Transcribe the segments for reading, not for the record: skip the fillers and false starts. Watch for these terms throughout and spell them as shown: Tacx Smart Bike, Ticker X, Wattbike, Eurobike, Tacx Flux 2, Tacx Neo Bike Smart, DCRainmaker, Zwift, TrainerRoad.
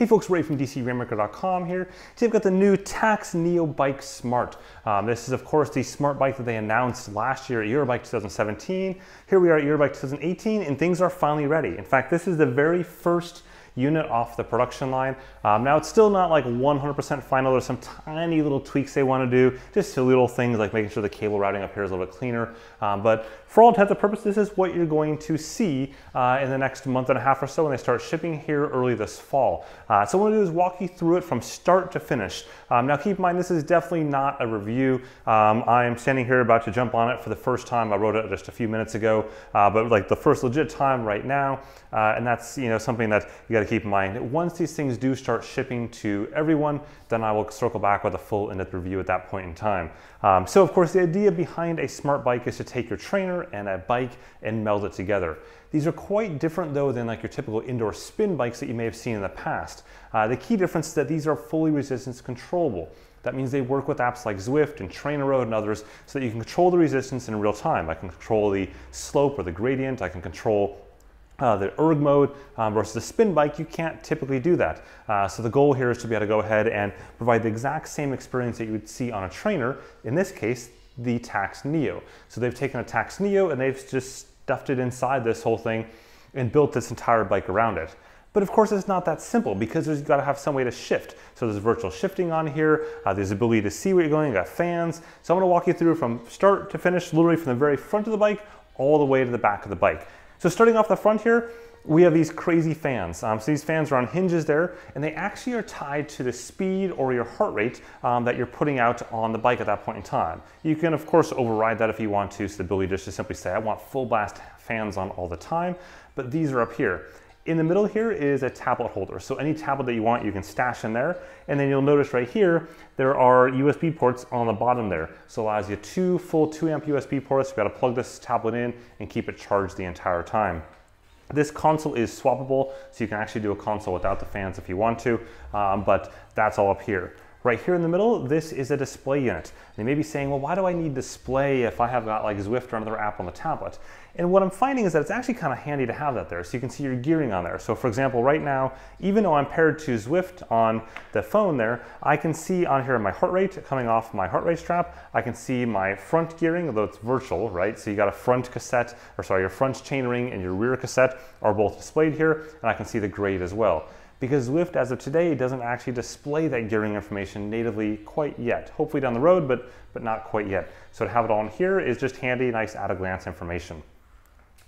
Hey folks, Ray from DCRainmaker.com here. Today we've got the new Tacx Neo Bike Smart. This is of course the smart bike that they announced last year at Eurobike 2017. Here we are at Eurobike 2018 and things are finally ready. In fact, this is the very first unit off the production line. Now it's still not like 100% final. There's some tiny little tweaks they want to do, just silly little things like making sure the cable routing up here is a little bit cleaner. But for all intents and purposes, this is what you're going to see in the next month and a half or so when they start shipping here early this fall. So what I'm going to do is walk you through it from start to finish. Now keep in mind, this is definitely not a review. I am standing here about to jump on it for the first time. I rode it just a few minutes ago, but like the first legit time right now. And that's, you know, something that you got to keep in mind. Once these things do start shipping to everyone, then I will circle back with a full in-depth review at that point in time. So of course, the idea behind a smart bike is to take your trainer and a bike and meld it together. These are quite different though than like your typical indoor spin bikes that you may have seen in the past. The key difference is that these are fully resistance controllable. That means they work with apps like Zwift and TrainerRoad and others so that you can control the resistance in real time. I can control the slope or the gradient, I can control the erg mode versus the spin bike, you can't typically do that. So the goal here is to be able to go ahead and provide the exact same experience that you would see on a trainer, in this case, the Tacx Neo. So they've taken a Tacx Neo and they've just stuffed it inside this whole thing and built this entire bike around it. But of course, it's not that simple because there's got to have some way to shift. So there's virtual shifting on here. There's ability to see where you're going. You got fans. So I'm going to walk you through from start to finish, literally from the very front of the bike all the way to the back of the bike. So starting off the front here, we have these crazy fans. So these fans are on hinges there, and they actually are tied to the speed or your heart rate that you're putting out on the bike at that point in time. You can, of course, override that if you want to, so the ability just to simply say, I want full blast fans on all the time, but these are up here. In the middle here is a tablet holder. So any tablet that you want, you can stash in there. And then you'll notice right here, there are USB ports on the bottom there. So it allows you two full 2-amp USB ports. You've got to plug this tablet in and keep it charged the entire time. This console is swappable, so you can actually do a console without the fans if you want to, but that's all up here. Right here in the middle, this is a display unit. They may be saying, well, why do I need display if I have got like Zwift or another app on the tablet? And what I'm finding is that it's actually kind of handy to have that there. So you can see your gearing on there. So for example, right now, even though I'm paired to Zwift on the phone there, I can see on here my heart rate coming off my heart rate strap. I can see my front gearing, although it's virtual, right? So you got a front cassette, or sorry, your front chain ring and your rear cassette are both displayed here. And I can see the grade as well. Because Zwift, as of today, doesn't actually display that gearing information natively quite yet. Hopefully down the road, but not quite yet. So to have it on here is just handy, nice at-a-glance information.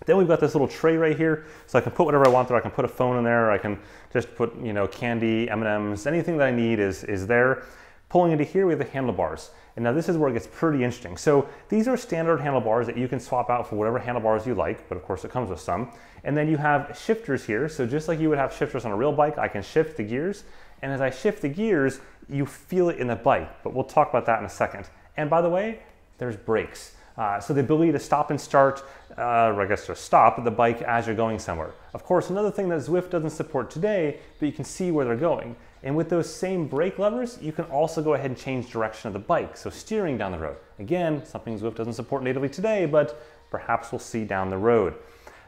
Then we've got this little tray right here, so I can put whatever I want there. I can put a phone in there, I can just put, you know, candy, M&Ms, anything that I need is there. Pulling into here, we have the handlebars. And now this is where it gets pretty interesting. So these are standard handlebars that you can swap out for whatever handlebars you like, but of course it comes with some. And then you have shifters here. So just like you would have shifters on a real bike, I can shift the gears. And as I shift the gears, you feel it in the bike, but we'll talk about that in a second. And by the way, there's brakes. So the ability to stop and start, or I guess to stop the bike as you're going somewhere. Of course, another thing that Zwift doesn't support today, but you can see where they're going. And with those same brake levers, you can also go ahead and change direction of the bike. So steering down the road. Again, something Zwift doesn't support natively today, but perhaps we'll see down the road.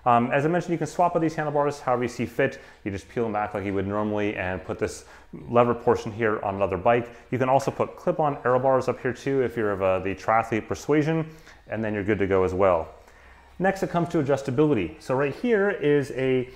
As I mentioned, you can swap out these handlebars however you see fit. You just peel them back like you would normally and put this lever portion here on another bike. You can also put clip-on aero bars up here too if you're of the triathlete persuasion, and then you're good to go as well. Next, it comes to adjustability. So right here is a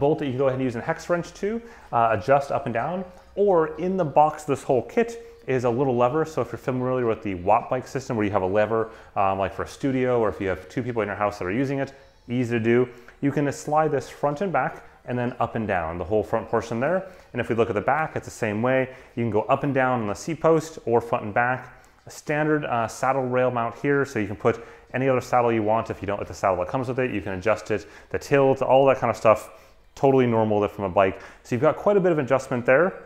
bolt that you can go ahead and use in a hex wrench to adjust up and down, or in the box, this whole kit is a little lever. So if you're familiar with the Wattbike system where you have a lever like for a studio, or if you have two people in your house that are using it, easy to do. You can slide this front and back and then up and down, the whole front portion there. And if we look at the back, it's the same way. You can go up and down on the seat post or front and back. A standard saddle rail mount here, so you can put any other saddle you want. If you don't like the saddle that comes with it, you can adjust it, the tilt, all that kind of stuff, totally normal from a bike. So you've got quite a bit of adjustment there.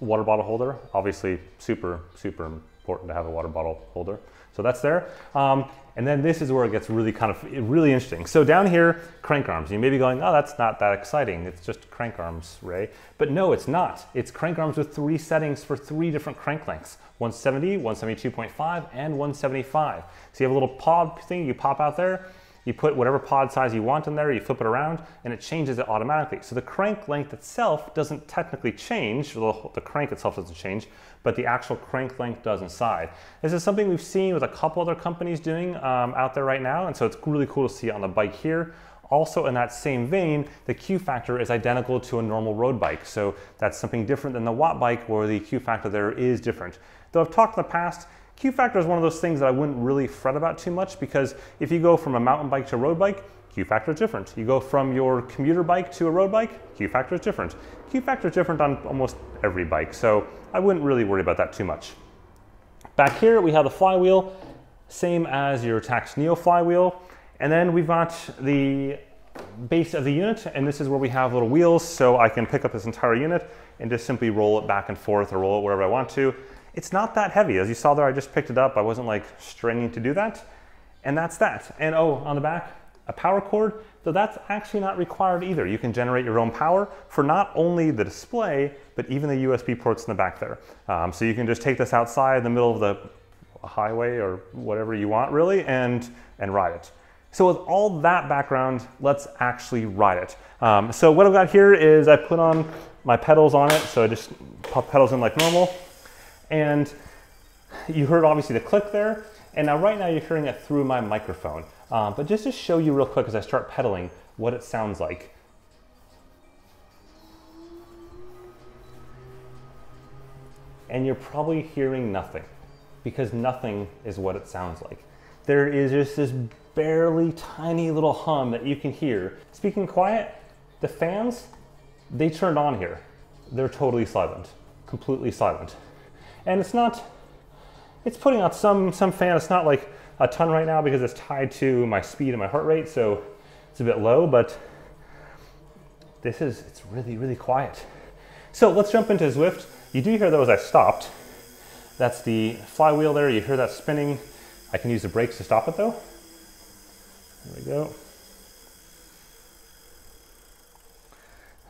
Water bottle holder, obviously super, super important to have a water bottle holder. So that's there. And then this is where it gets really really interesting. So down here, crank arms. You may be going, oh, that's not that exciting. It's just crank arms, Ray. But no, it's not. It's crank arms with three settings for three different crank lengths, 170, 172.5, and 175. So you have a little pod thing you pop out there, You put whatever pod size you want in there, you flip it around, and it changes it automatically. So the crank length itself doesn't technically change, the crank itself doesn't change, but the actual crank length does inside. This is something we've seen with a couple other companies doing out there right now, and so it's really cool to see on the bike here. Also in that same vein, the Q factor is identical to a normal road bike. So that's something different than the Wattbike, where the Q factor there is different. Though I've talked in the past, Q factor is one of those things that I wouldn't really fret about too much, because if you go from a mountain bike to a road bike, Q factor is different. You go from your commuter bike to a road bike, Q factor is different. Q factor is different on almost every bike. So I wouldn't really worry about that too much. Back here, we have the flywheel, same as your Tacx Neo flywheel. And then we've got the base of the unit, and this is where we have little wheels, so I can pick up this entire unit and just simply roll it back and forth or roll it wherever I want to. It's not that heavy. As you saw there, I just picked it up. I wasn't like straining to do that. And that's that. And oh, on the back, a power cord. So that's actually not required either. You can generate your own power for not only the display, but even the USB ports in the back there. So you can just take this outside in the middle of the highway or whatever you want, really, and ride it. So with all that background, let's actually ride it. So what I've got here is I put on my pedals on it. So I just pop pedals in like normal. And you heard obviously the click there. And now right now you're hearing it through my microphone. But just to show you real quick as I start pedaling what it sounds like. And you're probably hearing nothing, because nothing is what it sounds like. There is just this barely tiny little hum that you can hear. Speaking quiet, the fans, they turned on here. They're totally silent, completely silent. And it's not, it's putting out some fan. It's not like a ton right now because it's tied to my speed and my heart rate, so it's a bit low, but this is, it's really, really quiet. So let's jump into Zwift. You do hear though as I stopped. That's the flywheel there. You hear that spinning. I can use the brakes to stop it though. There we go.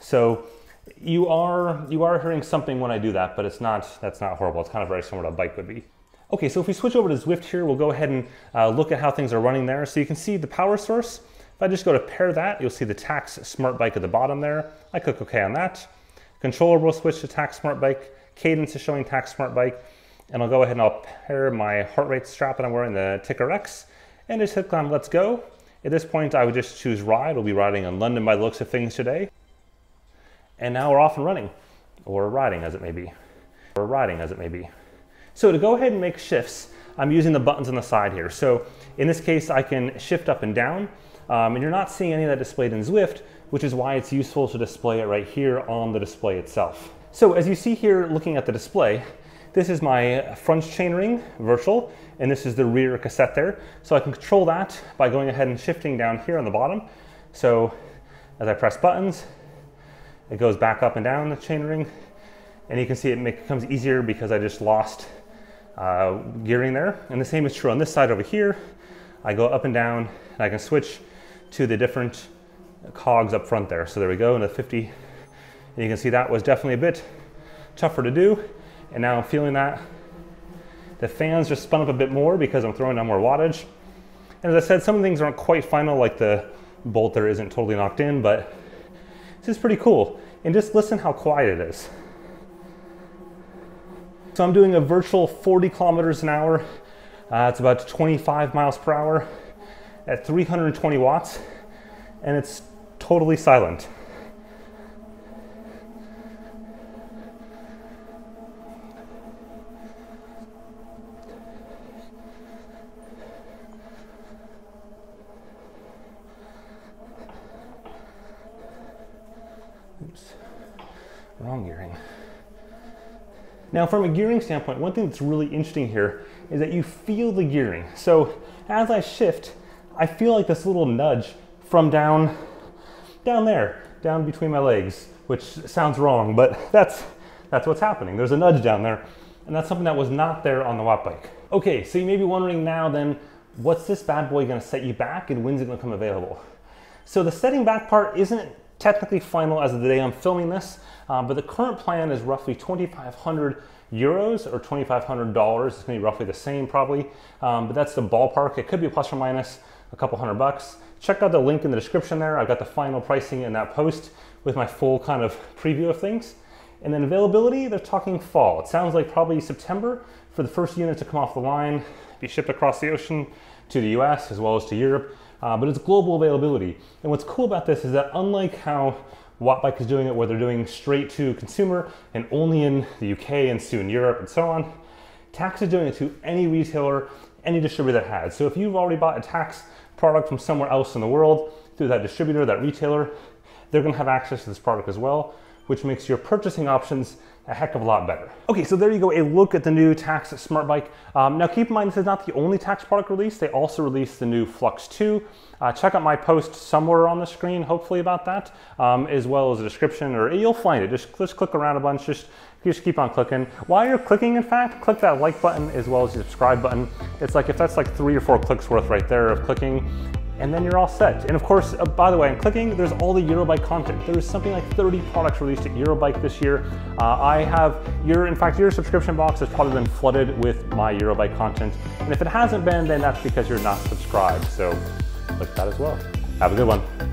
So you are hearing something when I do that, but it's not, that's not horrible. It's kind of very similar to what a bike would be. Okay, so if we switch over to Zwift here, we'll go ahead and look at how things are running there. So you can see the power source. If I just go to pair that, you'll see the Tacx Smart Bike at the bottom there. I click OK on that. Controller will switch to Tacx Smart Bike. Cadence is showing Tacx Smart Bike. And I'll go ahead and I'll pair my heart rate strap that I'm wearing, the Ticker X, and just click on Let's Go. At this point, I would just choose ride. We'll be riding in London by the looks of things today. And now we're off and running, or riding as it may be, or riding as it may be. So to go ahead and make shifts, I'm using the buttons on the side here. So in this case, I can shift up and down, and you're not seeing any of that displayed in Zwift, which is why it's useful to display it right here on the display itself. So as you see here, looking at the display, this is my front chainring virtual, and this is the rear cassette there. So I can control that by going ahead and shifting down here on the bottom. So as I press buttons, it goes back up and down the chainring, and you can see it becomes easier because I just lost gearing there. And the same is true on this side over here. I go up and down, and I can switch to the different cogs up front there. So there we go, and the 50, and you can see that was definitely a bit tougher to do. And now I'm feeling that. The fans just spun up a bit more because I'm throwing down more wattage. And as I said, some things aren't quite final, like the bolt there isn't totally knocked in, but this is pretty cool. And just listen how quiet it is. So I'm doing a virtual 40 kilometers an hour. It's about 25 miles per hour at 320 watts, and it's totally silent. Wrong gearing. Now from a gearing standpoint, one thing that's really interesting here is that you feel the gearing. So as I shift, I feel like this little nudge from down there, down between my legs, which sounds wrong, but that's what's happening. There's a nudge down there, and that's something that was not there on the Wattbike. Okay, so you may be wondering now then, what's this bad boy gonna set you back, and when's it gonna come available? So the setting back part isn't technically final as of the day I'm filming this, but the current plan is roughly 2,500 euros or $2,500. It's gonna be roughly the same probably, but that's the ballpark. It could be plus or minus a couple hundred bucks. check out the link in the description there. I've got the final pricing in that post with my full kind of preview of things. And then availability, they're talking fall. It sounds like probably September for the first unit to come off the line, be shipped across the ocean to the US as well as to Europe, but it's global availability. And what's cool about this is that unlike how Wattbike is doing it, where they're doing straight to consumer and only in the UK and soon Europe and so on, Tacx is doing it to any retailer, any distributor that has. So if you've already bought a Tacx product from somewhere else in the world through that distributor, that retailer, they're gonna have access to this product as well, which makes your purchasing options a heck of a lot better. Okay, so there you go, a look at the new Tacx Smart Bike. Now keep in mind, this is not the only Tacx product release. They also released the new Flux 2. Check out my post somewhere on the screen, hopefully, about that, as well as a description, or you'll find it. Just click around a bunch, just keep on clicking. While you're clicking, in fact, click that like button as well as the subscribe button. It's like, if that's like 3 or 4 clicks worth right there of clicking, and then you're all set. And of course, by the way, I'm clicking, there's all the Eurobike content. There's something like 30 products released at Eurobike this year. In fact, your subscription box has probably been flooded with my Eurobike content. And if it hasn't been, then that's because you're not subscribed. So click that as well. Have a good one.